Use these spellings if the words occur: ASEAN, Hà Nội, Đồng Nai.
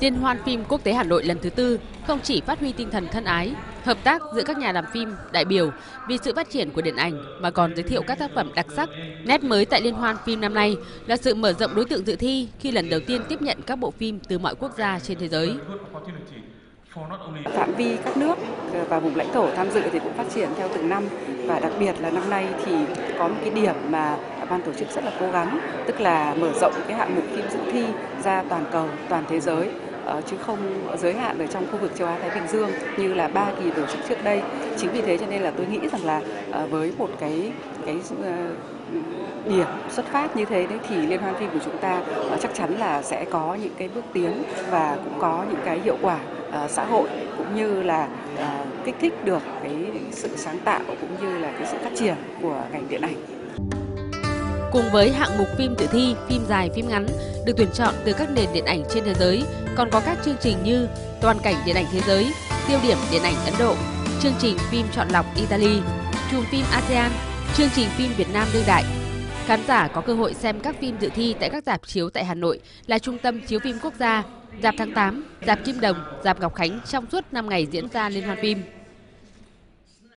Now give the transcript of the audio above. Liên hoan phim quốc tế Hà Nội lần thứ tư không chỉ phát huy tinh thần thân ái, hợp tác giữa các nhà làm phim, đại biểu vì sự phát triển của điện ảnh mà còn giới thiệu các tác phẩm đặc sắc. Nét mới tại liên hoan phim năm nay là sự mở rộng đối tượng dự thi khi lần đầu tiên tiếp nhận các bộ phim từ mọi quốc gia trên thế giới. Phạm vi các nước và vùng lãnh thổ tham dự thì cũng phát triển theo từng năm, và đặc biệt là năm nay thì có một cái điểm mà ban tổ chức rất là cố gắng, tức là mở rộng cái hạng mục phim dự thi ra toàn cầu, toàn thế giới, chứ không giới hạn ở trong khu vực châu Á Thái Bình Dương như là 3 kỳ tổ chức trước đây. Chính vì thế cho nên là tôi nghĩ rằng là với một cái điểm xuất phát như thế đấy thì liên hoan phim của chúng ta chắc chắn là sẽ có những cái bước tiến và cũng có những cái hiệu quả xã hội, cũng như là kích thích được cái sự sáng tạo cũng như là cái sự phát triển của ngành điện ảnh. Cùng với hạng mục phim dự thi, phim dài, phim ngắn được tuyển chọn từ các nền điện ảnh trên thế giới, còn có các chương trình như Toàn cảnh điện ảnh thế giới, Tiêu điểm điện ảnh Ấn Độ, chương trình phim chọn lọc Italy, chùm phim ASEAN, chương trình phim Việt Nam đương đại. Khán giả có cơ hội xem các phim dự thi tại các rạp chiếu tại Hà Nội là Trung tâm Chiếu phim Quốc gia, rạp Tháng 8, rạp Kim Đồng, rạp Ngọc Khánh trong suốt 5 ngày diễn ra liên hoan phim.